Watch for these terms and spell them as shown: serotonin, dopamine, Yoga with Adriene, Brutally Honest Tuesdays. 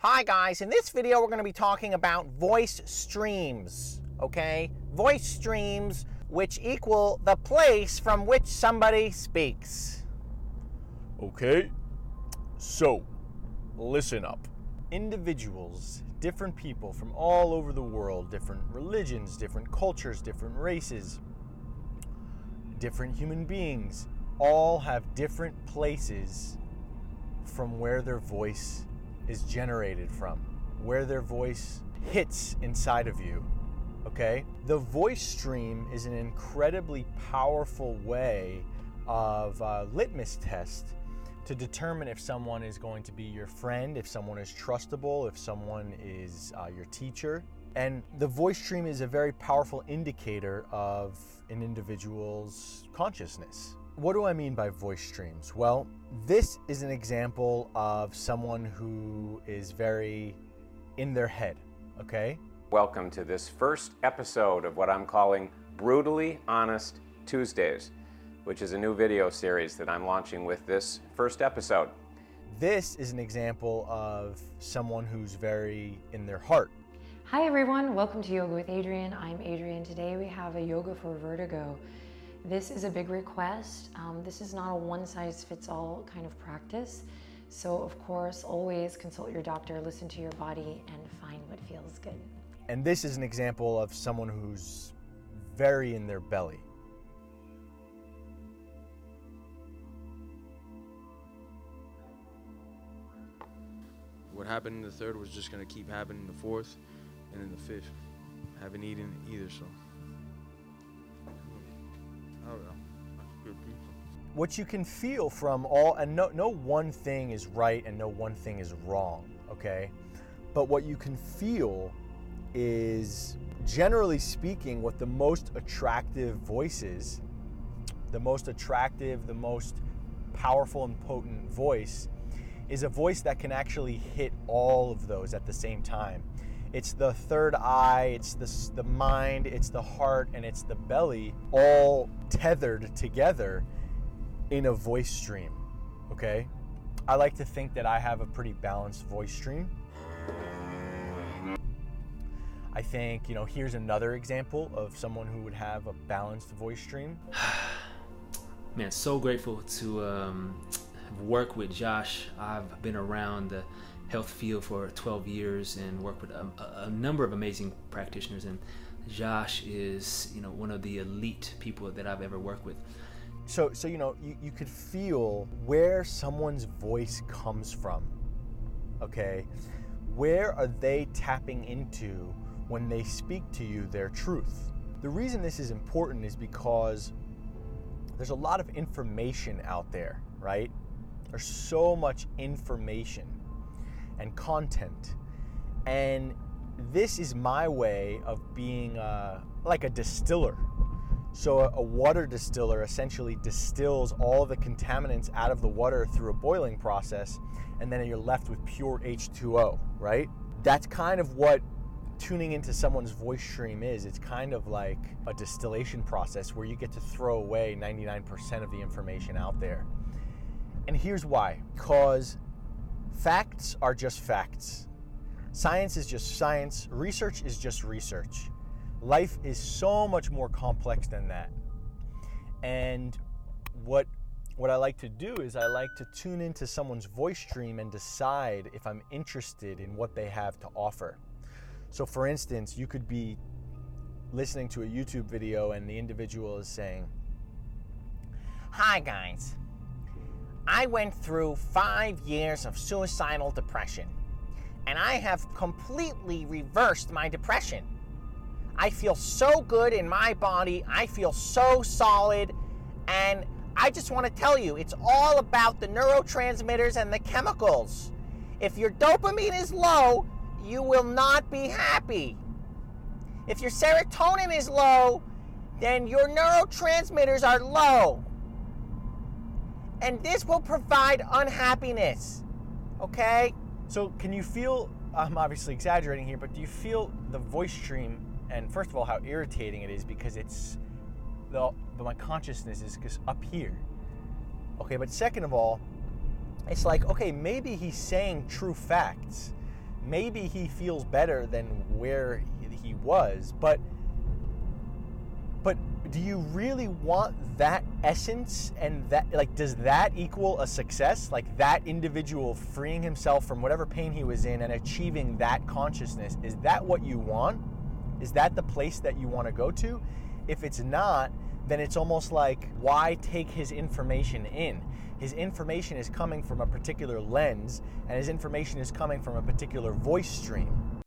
Hi guys, in this video we're going to be talking about voice streams, okay? Voice streams, which equal the place from which somebody speaks. Okay, so listen up. Individuals, different people from all over the world, different religions, different cultures, different races, different human beings, all have different places from where their voice is generated from, where their voice hits inside of you, okay? The voice stream is an incredibly powerful way of litmus test to determine if someone is going to be your friend, if someone is trustable, if someone is your teacher. And the voice stream is a very powerful indicator of an individual's consciousness. What do I mean by voice streams? Well, this is an example of someone who is very in their head, okay? Welcome to this first episode of what I'm calling Brutally Honest Tuesdays, which is a new video series that I'm launching with this first episode. This is an example of someone who's very in their heart. Hi everyone, welcome to Yoga with Adriene. I'm Adriene. Today we have a yoga for vertigo. This is a big request. This is not a one-size-fits-all kind of practice. So of course, always consult your doctor, listen to your body, and find what feels good. And this is an example of someone who's very in their belly. What happened in the third was just gonna keep happening in the fourth and in the fifth. I haven't eaten either, so. What you can feel from all, and no one thing is right and no one thing is wrong, okay? But what you can feel is, generally speaking, what the most attractive voices, the most attractive, the most powerful and potent voice is a voice that can actually hit all of those at the same time. It's the third eye, it's the mind, it's the heart, and it's the belly, all tethered together in a voice stream, okay? I like to think that I have a pretty balanced voice stream. I think, you know, here's another example of someone who would have a balanced voice stream. Man, so grateful to work with Josh. I've been around the health field for 12 years and worked with a number of amazing practitioners, and Josh is, you know, one of the elite people that I've ever worked with. So you know, you could feel where someone's voice comes from, okay? Where are they tapping into when they speak to you their truth? The reason this is important is because there's a lot of information out there, right? There's so much information and content, and this is my way of being like a distiller. So a water distiller essentially distills all the contaminants out of the water through a boiling process, and then you're left with pure H2O, right? That's kind of what tuning into someone's voice stream is. It's kind of like a distillation process where you get to throw away 99% of the information out there. And here's why, because facts are just facts. Science is just science. Research is just research. Life is so much more complex than that. And what I like to do is I like to tune into someone's voice stream and decide if I'm interested in what they have to offer. So for instance, you could be listening to a YouTube video and the individual is saying, "Hi guys. I went through 5 years of suicidal depression, and I have completely reversed my depression. I feel so good in my body, I feel so solid, and I just want to tell you, it's all about the neurotransmitters and the chemicals. If your dopamine is low, you will not be happy. If your serotonin is low, then your neurotransmitters are low. And this will provide unhappiness, okay?" So can you feel, I'm obviously exaggerating here, but do you feel the voice stream, and first of all, how irritating it is, because it's, my consciousness is just up here. Okay, but second of all, it's like, okay, maybe he's saying true facts. maybe he feels better than where he was, but do you really want that essence? And that, like, does that equal a success? Like, that individual freeing himself from whatever pain he was in and achieving that consciousness, is that what you want? Is that the place that you want to go to? If it's not, then it's almost like, why take his information in? His information is coming from a particular lens, and his information is coming from a particular voice stream.